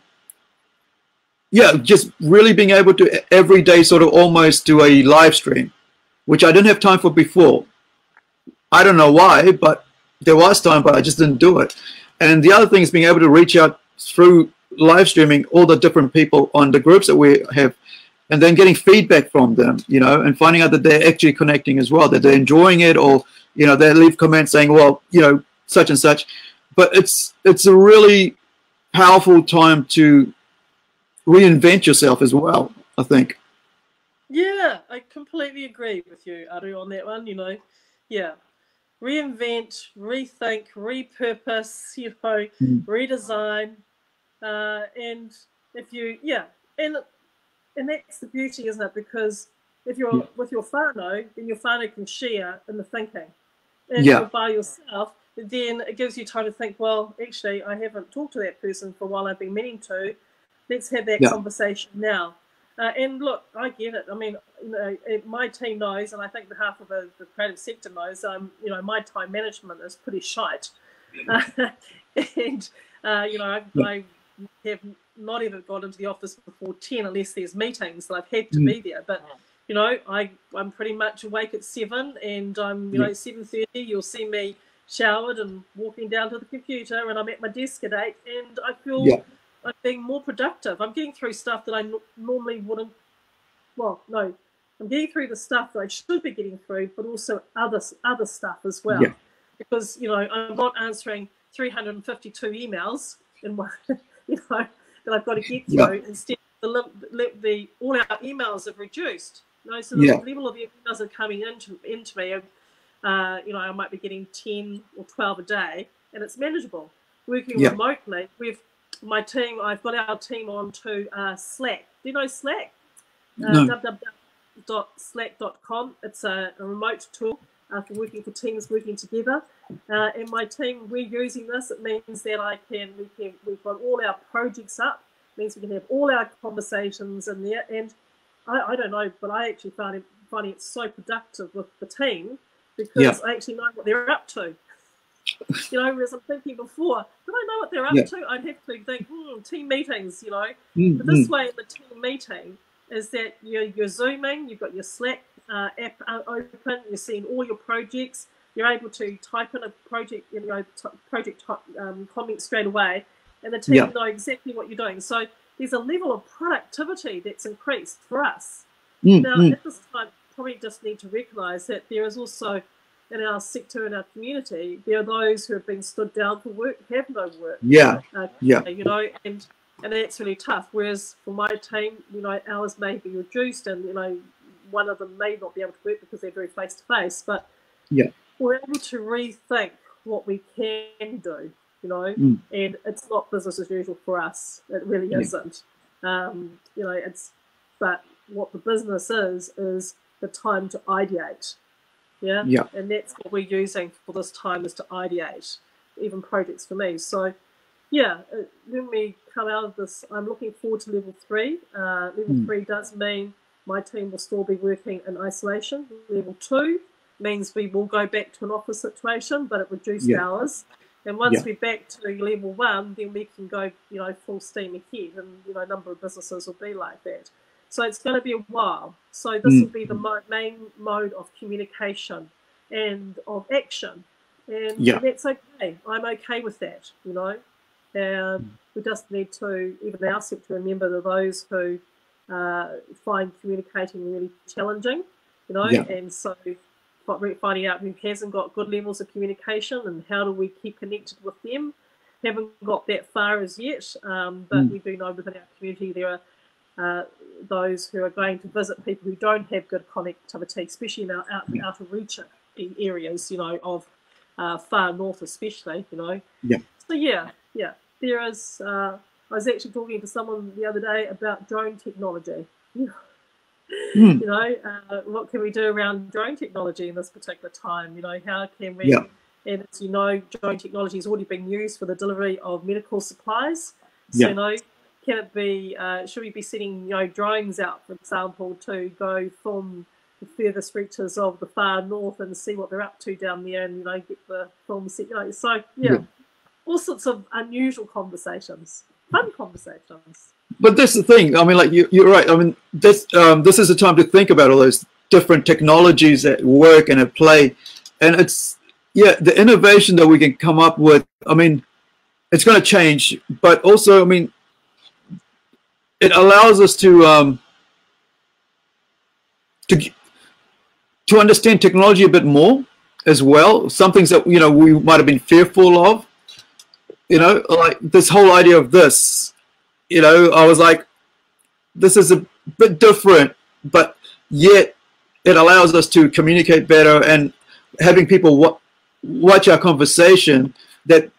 yeah, just really being able to every day sort of almost do a live stream, which I didn't have time for before. I don't know why, but there was time, but I just didn't do it. And the other thing is being able to reach out through live streaming all the different people on the groups that we have, and then getting feedback from them, you know, and finding out that they're actually connecting as well, that they're enjoying it, or, you know, they leave comments saying, well, you know, such and such. But it's it's a really powerful time to reinvent yourself as well, I think. Yeah, I completely agree with you, Aru, on that one, you know. Yeah. Reinvent, rethink, repurpose, you know, mm. redesign, uh, and if you, yeah, and and that's the beauty, isn't it? Because if you're yeah. with your whānau, then your whānau can share in the thinking. If yeah. you're by yourself, then it gives you time to think, well, actually, I haven't talked to that person for a while, I've been meaning to, let's have that yeah. conversation now. Uh, and look, I get it. I mean, you know, it, my team knows, and I think the half of the, the creative sector knows. Um, you know, my time management is pretty shite, uh, and uh, you know, I, I have not even got into the office before ten unless there's meetings that I've had to mm. be there. But you know, I I'm pretty much awake at seven, and I'm you yeah. know seven thirty. You'll see me showered and walking down to the computer, and I'm at my desk at eight, and I feel. Yeah. I'm being more productive. I'm getting through stuff that I n normally wouldn't, well, no, I'm getting through the stuff that I should be getting through, but also other, other stuff as well. Yeah. Because, you know, I'm not answering three hundred fifty-two emails in one, you know, that I've got to get through. Yeah. Instead, the, the, the, all our emails have reduced. You know, so the yeah. level of emails that are coming into, into me, uh, you know, I might be getting ten or twelve a day, and it's manageable. Working yeah. remotely, we've, my team, I've got our team on to uh, Slack. Do you know Slack? Uh, no. w w w dot slack dot com. It's a, a remote tool uh, for working for teams working together. Uh, and my team, we're using this. It means that I can, we can, we've got all our projects up. It means we can have all our conversations in there. And I, I don't know, but I actually find it, finding it so productive with the team because yeah. I actually know what they're up to. You know, whereas I'm thinking before, do I know what they're up yeah. to? I'd have to think, hmm, team meetings, you know. Mm-hmm. But this way, the team meeting is that you're, you're Zooming, you've got your Slack uh, app open, you're seeing all your projects, you're able to type in a project, you know, t project um, comment straight away, and the team yeah. know exactly what you're doing. So there's a level of productivity that's increased for us. Mm-hmm. Now, at this time, probably just need to recognise that there is also in our sector, in our community, there are those who have been stood down for work, have no work. Yeah, uh, yeah. You know, and and that's really tough. Whereas for my team, you know, hours may be reduced, and you know, one of them may not be able to work because they're very face to face. But yeah, we're able to rethink what we can do. You know, mm. and it's not business as usual for us. It really yeah. isn't. Um, you know, it's but what the business is is the time to ideate. Yeah? Yeah, and that's what we're using for this time, is to ideate, even projects for me. So, yeah, when we come out of this, I'm looking forward to level three. Uh, level mm. three does mean my team will still be working in isolation. Level two means we will go back to an office situation, but at reduced yeah. hours. And once yeah. we're back to level one, then we can go, you know, full steam ahead, and you know, a number of businesses will be like that. So it's going to be a while. So this mm. will be the mo main mode of communication and of action. And yeah. that's okay. I'm okay with that, you know. Uh, mm. We just need to, even our sector, remember that those who uh, find communicating really challenging, you know, yeah. and so finding out who hasn't got good levels of communication and how do we keep connected with them. Haven't got that far as yet, um, but mm. we do know within our community there are uh, those who are going to visit people who don't have good connectivity, especially in our out, yeah. outer reaching areas, you know, of uh, far north especially, you know. Yeah. So yeah, yeah. There is, uh, I was actually talking to someone the other day about drone technology. mm. You know, uh, what can we do around drone technology in this particular time? You know, how can we... Yeah. And as you know, drone technology is already being used for the delivery of medical supplies. So, yeah. you know, can it be, uh, should we be sending, you know, drones out, for example, to go from the furthest reaches of the far north and see what they're up to down there and, you know, get the film set, you know. So, yeah, yeah. all sorts of unusual conversations, fun conversations. But that's the thing. I mean, like, you, you're right. I mean, this, um, this is the time to think about all those different technologies at work and at play. And it's... yeah, the innovation that we can come up with, I mean, it's going to change, but also, I mean, it allows us to um, to to understand technology a bit more as well. Some things that, you know, we might have been fearful of, you know, like this whole idea of this, you know, I was like, this is a bit different, but yet it allows us to communicate better and having people what. watch our conversation that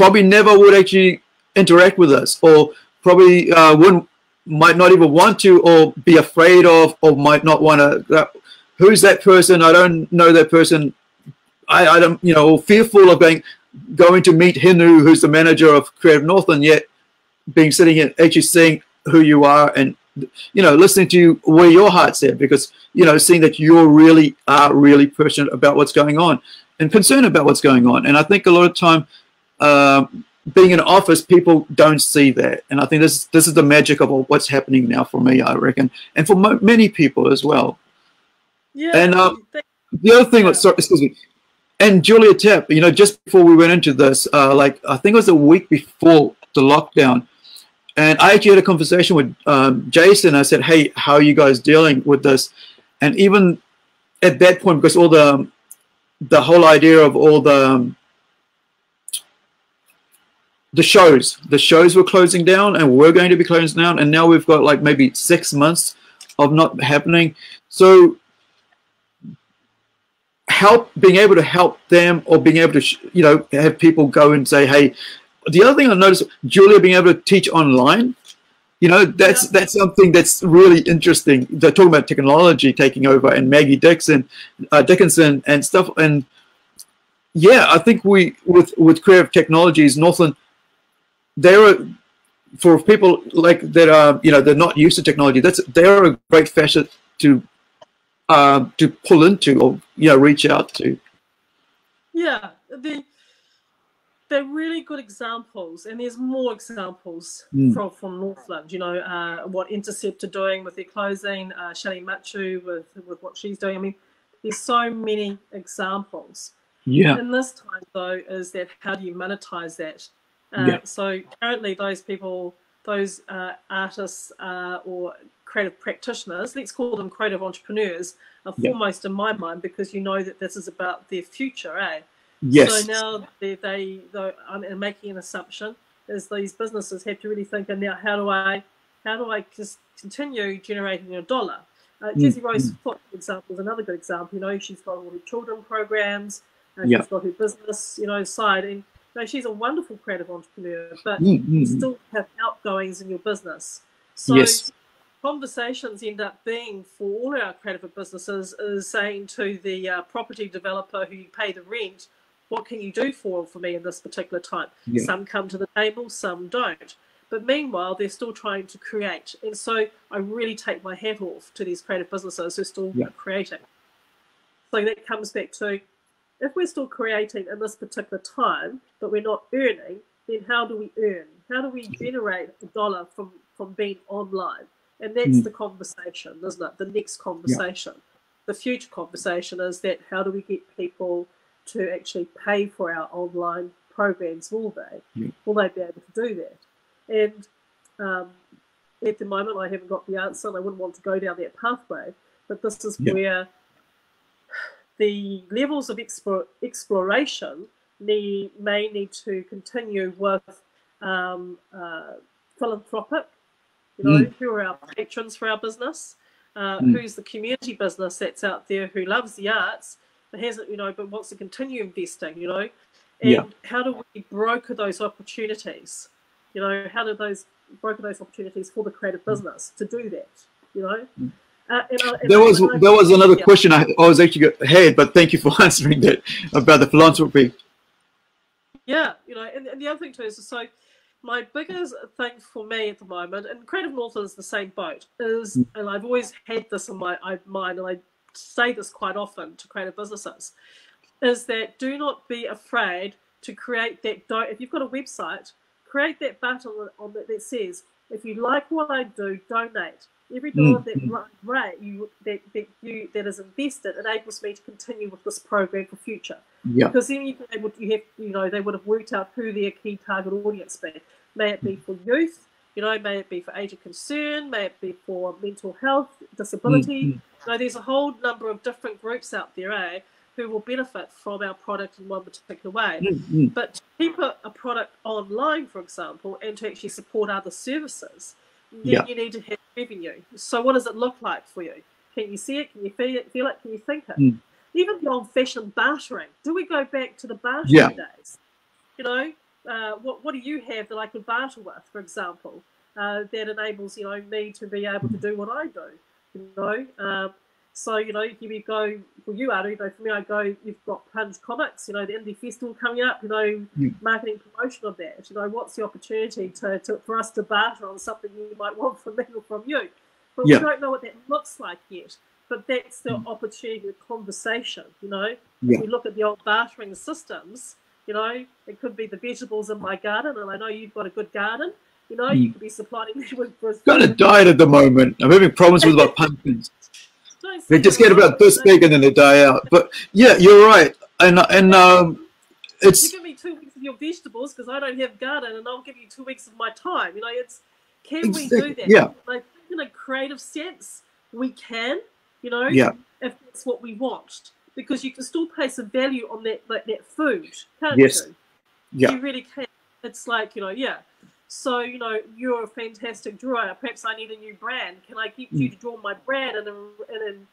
probably never would actually interact with us, or probably uh, wouldn't, might not even want to, or be afraid of, or might not want to. Uh, who's that person? I don't know that person. I, I don't, you know, fearful of going going to meet Hinu, who's the manager of Creative Northland, yet being sitting here actually seeing who you are and, you know, listening to where your heart's at, because, you know, seeing that you really are really passionate about what's going on and concerned about what's going on. And I think a lot of time, um, being in office, people don't see that. And I think this this is the magic of what's happening now for me, I reckon, and for mo many people as well. Yeah. And um, the other thing, yeah. sorry, excuse me, and Julia Tapp, you know, just before we went into this, uh, like I think it was a week before the lockdown, and I actually had a conversation with um, Jason. I said, "Hey, how are you guys dealing with this?" And even at that point, because all the um, the whole idea of all the um, the shows the shows were closing down and we're going to be closing down, and now we've got like maybe six months of not happening, so help being able to help them, or being able to sh you know have people go and say, hey. The other thing I noticed, Julia being able to teach online, you know, that's yeah. that's something that's really interesting. They're talking about technology taking over, and Maggie Dixon, uh, Dickinson, and stuff. And yeah, I think we with with Creative Technologies Northland, they're for people like that are you know they're not used to technology. That's they're a great facet to uh, to pull into, or you know reach out to. Yeah, the. They're really good examples, and there's more examples mm. from, from Northland, you know, uh, what Intercept are doing with their closing, uh, Shelley Machu with, with what she's doing. I mean, there's so many examples. Yeah. And this time, though, is that how do you monetize that? Uh, yeah. So currently those people, those uh, artists uh, or creative practitioners, let's call them creative entrepreneurs, are yeah. foremost in my mind, because you know that this is about their future, eh? Yes. So now they, they though, I'm making an assumption, is these businesses have to really think, and now how do I, how do I just continue generating a dollar? Uh, mm. Jessie Rose mm. Foote, for example, is another good example. You know, she's got all her children programs, and yeah. she's got her business, you know, side, and you know, she's a wonderful creative entrepreneur. But mm. you still have outgoings in your business, so yes. conversations end up being for all our creative businesses is saying to the uh, property developer who you pay the rent. What can you do for for me in this particular time? Yeah. Some come to the table, some don't. But meanwhile, they're still trying to create. And so I really take my hat off to these creative businesses who are still yeah. creating. So that comes back to, if we're still creating in this particular time, but we're not earning, then how do we earn? How do we generate a dollar from, from being online? And that's mm. the conversation, isn't it? The next conversation. Yeah. the future conversation is that how do we get people to actually pay for our online programs? Will they? Yeah. Will they be able to do that? And um, at the moment, I haven't got the answer, and I wouldn't want to go down that pathway. But this is yeah. where the levels of explore, exploration need, may need to continue with um, uh, philanthropic, you know, mm. who are our patrons for our business, uh, mm. who's the community business that's out there who loves the arts, but hasn't, you know, but wants to continue investing, you know, and yeah. how do we broker those opportunities, you know, how do those broker those opportunities for the creative business to do that, you know. Mm. Uh, and I, and there was I, there was another yeah. question I, I was actually ahead, but thank you for answering that about the philanthropy. Yeah, you know, and, and the other thing too is so my biggest thing for me at the moment, and Creative Northland is the same boat, is, and I've always had this in my mind, and I say this quite often to creative businesses, is that do not be afraid to create that. Don't, if you've got a website, create that button on that that says, if you like what I do, donate. Every dollar mm-hmm. that right you that, that you that is invested enables me to continue with this program for future. Yeah. Because then you can able to, you have you know they would have worked out who their key target audience be. May it be for youth, you know, may it be for age of concern, may it be for mental health, disability. Mm-hmm. You know, there's a whole number of different groups out there, eh, who will benefit from our product in one particular way. Mm-hmm. But to keep a, a product online, for example, and to actually support other services, then yeah. you need to have revenue. So what does it look like for you? Can you see it? Can you feel it? Feel it? Can you think it? Mm. Even the old-fashioned bartering. Do we go back to the bartering yeah. days? You know, uh, what what do you have that I could barter with, for example, uh, that enables you know me to be able to do what I do? You know, um, so you know, here we go. Well, you are, you know, for me, I go. You've got Plunge Comics. You know, the indie festival coming up. You know, yeah. marketing promotion of that. You know, what's the opportunity to, to for us to barter on something you might want from me or from you? But yeah. we don't know what that looks like yet. But that's the opportunity, the conversation, you know. Yeah. If we look at the old bartering systems, you know, it could be the vegetables in my garden, and I know you've got a good garden, you know, mm. you could be supplying me with... I've got a diet at the moment. I'm having problems with my pumpkins. They just get about this big and then they die out. But, yeah, you're right. And, and um, it's... You give me two weeks of your vegetables because I don't have a garden, and I'll give you two weeks of my time. You know, it's... Can exactly. we do that? Yeah. Like, in a creative sense, we can. You know, yeah. if that's what we want, because you can still place a value on that, like that food, can't yes. you? Yeah, you really can. It's like you know, yeah. So you know, you're a fantastic drawer. Perhaps I need a new brand. Can I get mm. you to draw my brand and and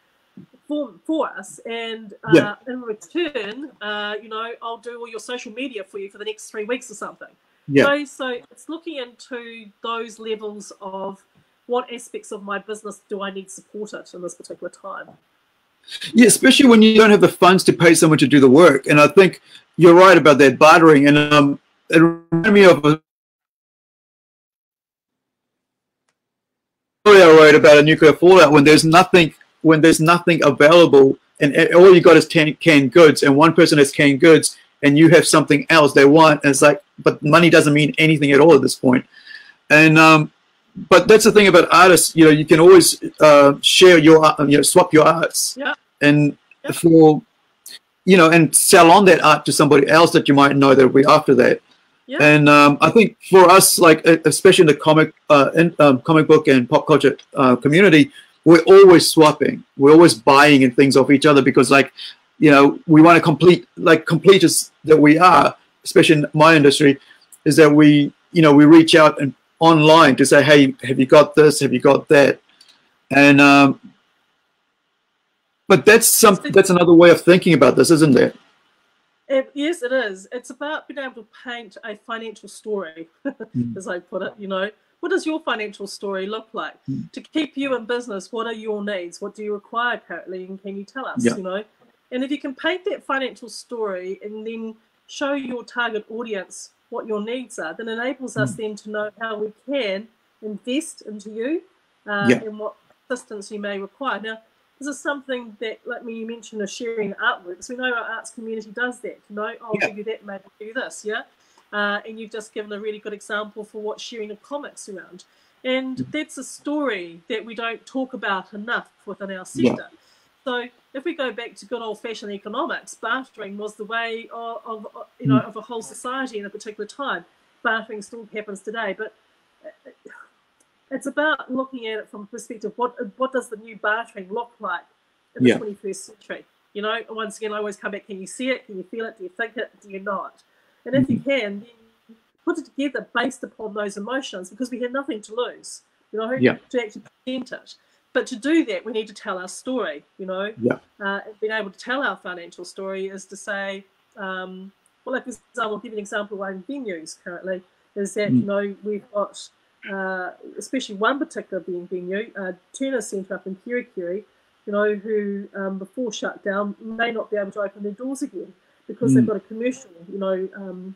form for us? And uh, yeah. in return, uh, you know, I'll do all your social media for you for the next three weeks or something. Yeah. So, so it's looking into those levels of. What aspects of my business do I need supported in this particular time? Yeah, especially when you don't have the funds to pay someone to do the work. And I think you're right about that bartering. And um, it reminded me of a story I wrote about a nuclear fallout when there's nothing, when there's nothing available, and all you got is canned goods, and one person has canned goods, and you have something else they want, and it's like, but money doesn't mean anything at all at this point. And um. But that's the thing about artists, you know, you can always uh, share your, you know, swap your arts yeah. and yeah. for, you know, and sell on that art to somebody else that you might know that will be after that. Yeah. And um, I think for us, like, especially in the comic, uh, in, um, comic book and pop culture uh, community, we're always swapping. We're always buying and things off each other because, like, you know, we want to complete, like, completists that we are, especially in my industry, is that we, you know, we reach out and online to say, hey, have you got this? Have you got that? And um, but that's something. That's another way of thinking about this, isn't it? it yes, it is. It's about being able to paint a financial story, mm. as I put it. You know, what does your financial story look like mm. to keep you in business? What are your needs? What do you require currently, and can you tell us? Yeah. You know, and if you can paint that financial story and then show your target audience what your needs are, then enables us then to know how we can invest into you uh, yeah. and what assistance you may require. Now, this is something that, like when you mentioned, of sharing artworks. We know our arts community does that. You know, I'll yeah. give you that, maybe do this, yeah? Uh, and you've just given a really good example for what sharing of comics around. And that's a story that we don't talk about enough within our sector. Yeah. So if we go back to good old-fashioned economics, bartering was the way of, of you know of a whole society in a particular time. Bartering still happens today, but it's about looking at it from a perspective: what what does the new bartering look like in the yeah. twenty-first century? You know, once again, I always come back: can you see it? Can you feel it? Do you think it? Do you not? And if you can, then you put it together based upon those emotions, because we had nothing to lose, you know, yeah. to actually present it. But to do that, we need to tell our story, you know. Yeah. Uh, being able to tell our financial story is to say, um, well, like for example, I'll give you an example of our venues currently, is that, mm. you know, we've got, uh, especially one particular venue, uh, Turner Centre up in Kirikiri, you know, who um, before shut down may not be able to open their doors again because mm. they've got a commercial, you know, um,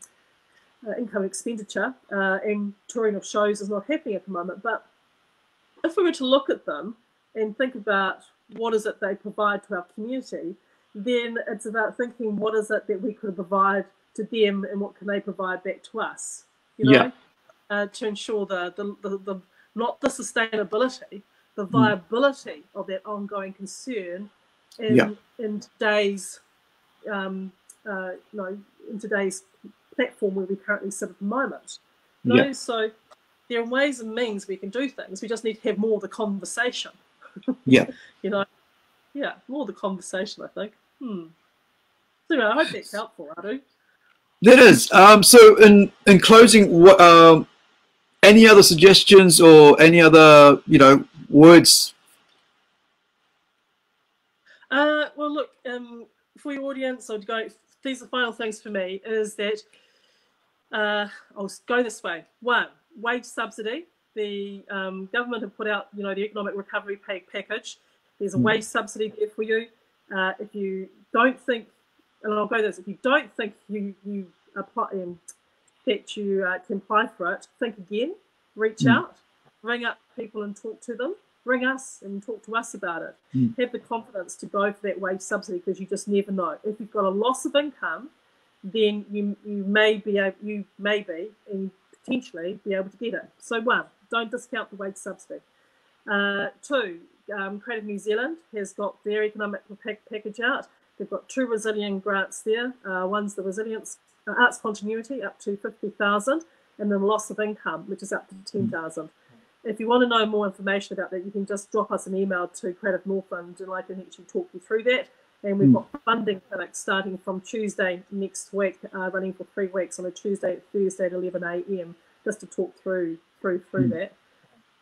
uh, income expenditure uh, and touring of shows is not happening at the moment. But if we were to look at them and think about what is it they provide to our community, then it's about thinking what is it that we could provide to them and what can they provide back to us, you know, yeah. uh, to ensure the, the, the, the, not the sustainability, the viability of that ongoing concern in, yeah. in today's um, uh, you know, in today's platform where we currently sit at the moment. You know? Yeah. So there are ways and means we can do things. We just need to have more of the conversation. Yeah. you know, yeah, more of the conversation, I think. Hmm. So anyway, I hope that's helpful, Adu. That is. Um, so in, in closing, um, any other suggestions or any other, you know, words? Uh, well, look, um, for your audience, I'd go, these are the final things for me, is that uh, I'll go this way. One, wage subsidy. The um, government have put out, you know, the economic recovery pay package. There's a mm. wage subsidy there for you. Uh, if you don't think, and I'll go this, if you don't think you, you apply, um, that you uh, can apply for it, think again, reach mm. out. Ring up people and talk to them. Ring us and talk to us about it. Mm. Have the confidence to go for that wage subsidy because you just never know. If you've got a loss of income, then you you may be able, you may be and potentially be able to get it. So one, don't discount the wage subsidy. Uh, two, um, Creative New Zealand has got their economic pack package out. They've got two resilient grants there. Uh, one's the resilience uh, arts continuity up to fifty thousand, and then loss of income, which is up to ten thousand. Mm. If you want to know more information about that, you can just drop us an email to Creative Northland and I can actually talk you through that. And we've mm. got funding clinics starting from Tuesday next week, uh, running for three weeks on a Tuesday and Thursday at eleven A M, just to talk through through through mm. that.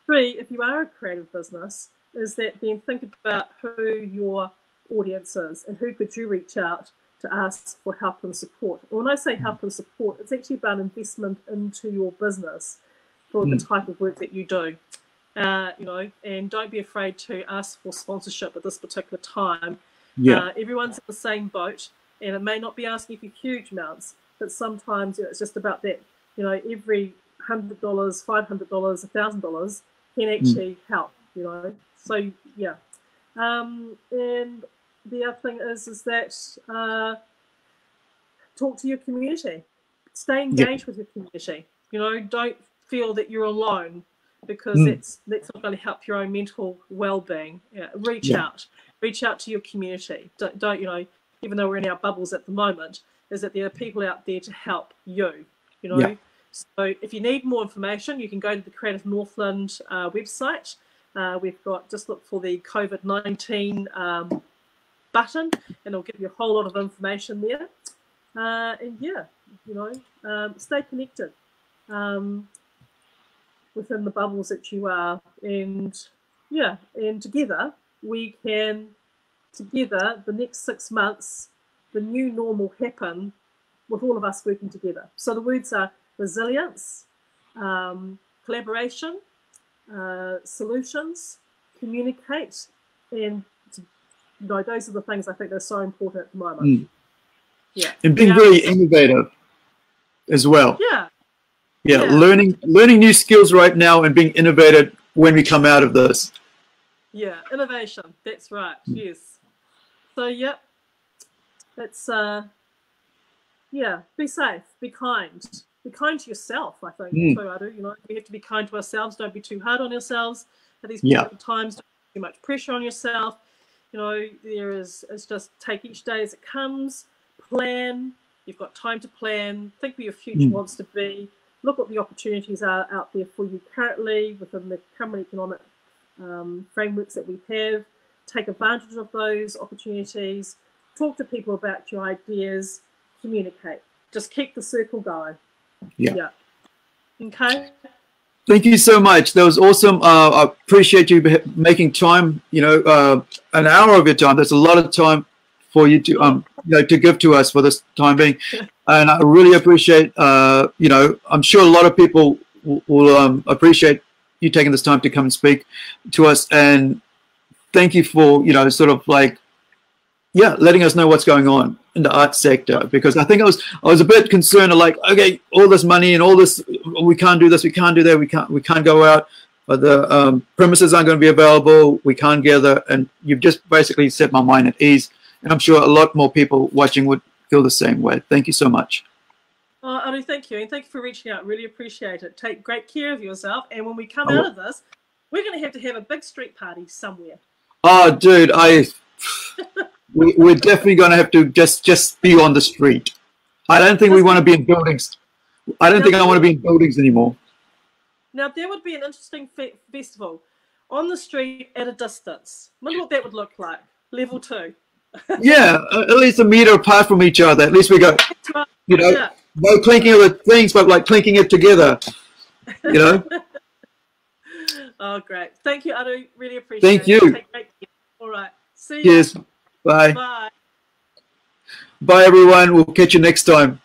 Three, if you are a creative business, is that then think about who your audience is and who could you reach out to ask for help and support. And when I say help and support, it's actually about investment into your business for the type of work that you do, uh, you know, and don't be afraid to ask for sponsorship at this particular time. Yeah. Uh, everyone's in the same boat, and it may not be asking for huge amounts, but sometimes, you know, it's just about that, you know, every one hundred dollars, five hundred dollars, one thousand dollars can actually mm. help, you know. So, yeah. Um, and the other thing is, is that uh, talk to your community. Stay engaged yeah. with your community. You know, don't feel that you're alone, because mm. it's that's not going to help your own mental well-being. Yeah, reach yeah. out, reach out to your community. Don't, don't you know? Even though we're in our bubbles at the moment, is that there are people out there to help you. You know. Yeah. So if you need more information, you can go to the Creative Northland uh, website. Uh, we've got just look for the COVID nineteen um, button, and it'll give you a whole lot of information there. Uh, and yeah, you know, um, stay connected. Um, within the bubbles that you are, and yeah, and together we can, together the next six months, the new normal happen with all of us working together. So the words are resilience, um, collaboration, uh, solutions, communicate, and to, you know, those are the things I think that are so important at the moment. Mm. Yeah, and being very innovative as well. Yeah. Yeah, yeah, learning learning new skills right now and being innovative when we come out of this. Yeah, innovation. That's right. Mm. Yes. So yeah, it's uh, yeah. Be safe. Be kind. Be kind to yourself. I think. Mm. So I do. You know, we have to be kind to ourselves. Don't be too hard on yourselves at these yeah. times. Don't put too much pressure on yourself. You know, there is, it's just take each day as it comes, plan. You've got time to plan, think where your future mm. wants to be, look what the opportunities are out there for you currently within the current economic um, frameworks that we have, take advantage of those opportunities, talk to people about your ideas, communicate. Just keep the circle going. Yeah. yeah. Okay. Thank you so much. That was awesome. Uh, I appreciate you making time, you know, uh, an hour of your time. That's a lot of time for you to um you know to give to us for this time being, and I really appreciate uh you know I'm sure a lot of people will, will um appreciate you taking this time to come and speak to us, and thank you for you know sort of like yeah letting us know what's going on in the art sector, because I think I was I was a bit concerned of like, okay, all this money and all this, we can't do this, we can't do that, we can't we can't go out, but the um, premises aren't going to be available, we can't gather, and you've just basically set my mind at ease. And I'm sure a lot more people watching would feel the same way. Thank you so much. Oh, Aru, thank you. And thank you for reaching out. Really appreciate it. Take great care of yourself. And when we come oh. out of this, we're going to have to have a big street party somewhere. Oh, dude, I, we, we're definitely going to have to just, just be on the street. I don't think we want to be in buildings. I don't now, think I want to be in buildings anymore. Now, there would be an interesting fe festival on the street at a distance. I wonder what that would look like. Level two. Yeah, at least a meter apart from each other. At least we go, you know, yeah. no clinking of the things, but like clinking it together, you know. Oh, great. Thank you, Aru. Really appreciate Thank it. Thank you. Take great care. All right. See you. Yes. Bye. Bye. Bye, everyone. We'll catch you next time.